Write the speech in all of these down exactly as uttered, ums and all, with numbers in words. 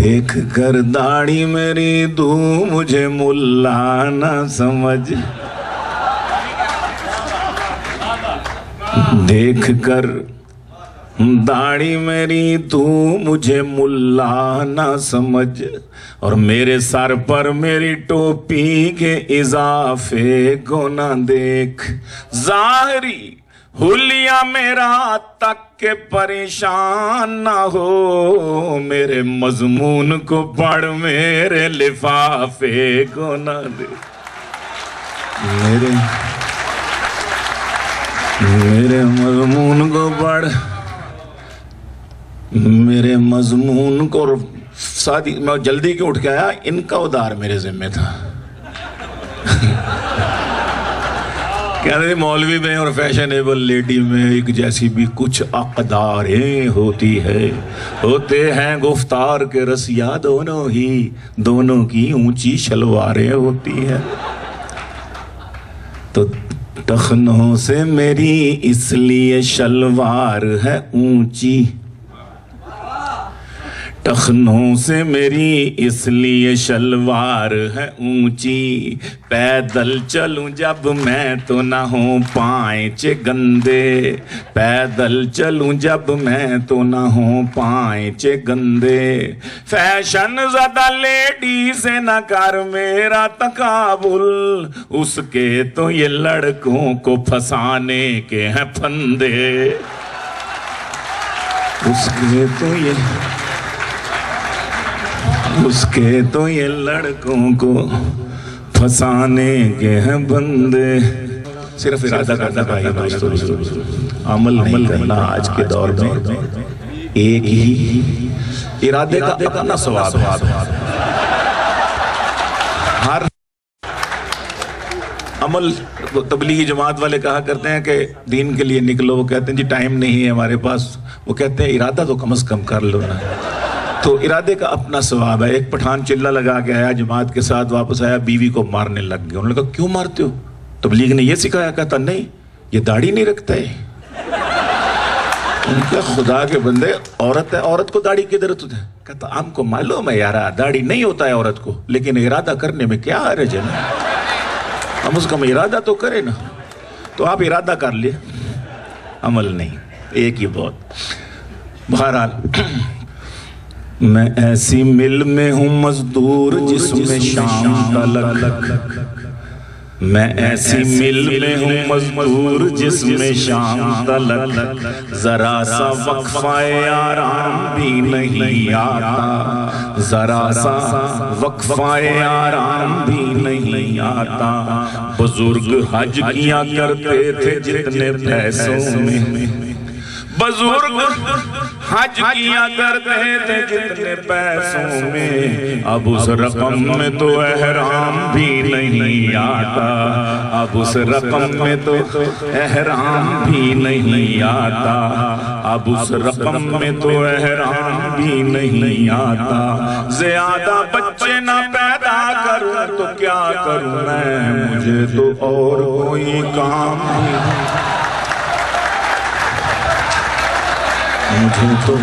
देख कर दाढ़ी मेरी तू मुझे मुल्ला ना समझ, देख कर दाढ़ी मेरी तू मुझे मुल्ला ना समझ, और मेरे सर पर मेरी टोपी के इजाफे को ना देख। ज़ाहरी हुलिया मेरा तक के परेशान ना हो, मेरे मजमून को पढ़ मेरे लिफाफे को ना दे। मेरे मेरे मजमून को पढ़ मेरे मजमून को। शादी मैं जल्दी क्यों उठ के आया, इनका उधार मेरे जिम्मे था। कहते मौलवी में और फैशनेबल लेडी में एक जैसी भी कुछ अकदारें होती है, होते हैं गुफ्तार के रसिया, दोनों ही दोनों की ऊंची शलवारें होती है। तो टखनों से मेरी इसलिए शलवार है ऊंची, टखनों से मेरी इसलिए शलवार है ऊंची, पैदल चलूं जब मैं तो ना हूँ पांच गंदे, पैदल चलूं जब मैं तो ना हूँ पांच गंदे, फैशन ज़दा लेडी से ना कर मेरा तकाबुल, उसके तो ये लड़कों को फंसाने के हैं फंदे, उसके तो ये उसके तो ये लड़कों को फंसाने के हैं बंदे। सिर्फ इरादा करना भाई दोस्तों, अमल अमल करना आज के दौर में एक ही, इरादे का अपना सवाब है। हर अमल तबलीगी जमात वाले कहा करते हैं कि दीन के लिए निकलो, वो कहते हैं जी टाइम नहीं है हमारे पास, वो कहते हैं इरादा तो कम से कम कर लो ना। तो इरादे का अपना सवाब है। एक पठान चिल्ला लगा के आया जमात के साथ, वापस आया बीवी को मारने लग गया। उन्होंने कहा क्यों मारते हो, तबलीग ने ये सिखाया? कहता नहीं, ये दाढ़ी नहीं रखता है। उनका खुदा के बंदे, औरत है, औरत को दाढ़ी की जरूरत होती है। कहता हमको मालूम है यार, दाढ़ी नहीं होता है औरत को, लेकिन इरादा करने में क्या हरज है ना, हम उसका इरादा तो करें ना। तो आप इरादा कर लिए, अमल नहीं, एक ही बहुत। बहरहाल मैं ऐसी मिल में हूँ मजदूर जिसमें शाम का ललक, मैं ऐसी मिल में हूँ मजदूर जिसमें शाम का ललक, जरा सा वक्फाए आराम भी नहीं आता, जरा सा वक्फाए आराम भी नहीं आता, बुजुर्ग हज किया करते थे जितने पैसों में, बुजुर्ग हज किया करते थे जितने पैसों में, अब उस रकम में तो एहराम भी नहीं आता, अब उस रकम में तो एहराम भी नहीं आता, अब उस रकम में तो एहराम भी नहीं आता, ज्यादा बच्चे ना पैदा करूं तो क्या करूं मैं, मुझे तो और कोई काम नहीं, मुझे तो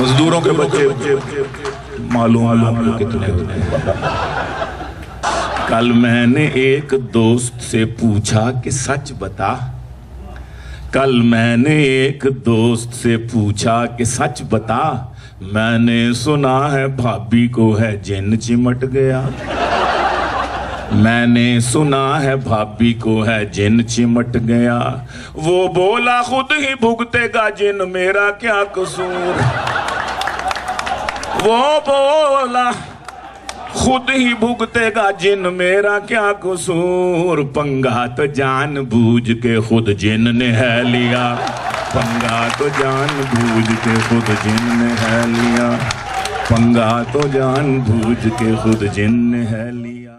मजदूरों के बच्चे मालूम आपको कितने होते हैं। कल मैंने एक दोस्त से पूछा कि सच बता, कल मैंने एक दोस्त से पूछा कि सच बता, मैंने सुना है भाभी को है जिन चिमट गया, मैंने सुना है भाभी को है जिन चिमट गया, वो बोला खुद ही भुगतेगा जिन मेरा क्या कसूर, वो बोला खुद ही भुगतेगा जिन मेरा क्या कसूर, पंगा तो जान बूझ के खुद जिन ने है लिया, पंगा तो जान बूझ के खुद जिन ने है लिया, पंगा तो जान बूझ के खुद जिन ने है लिया।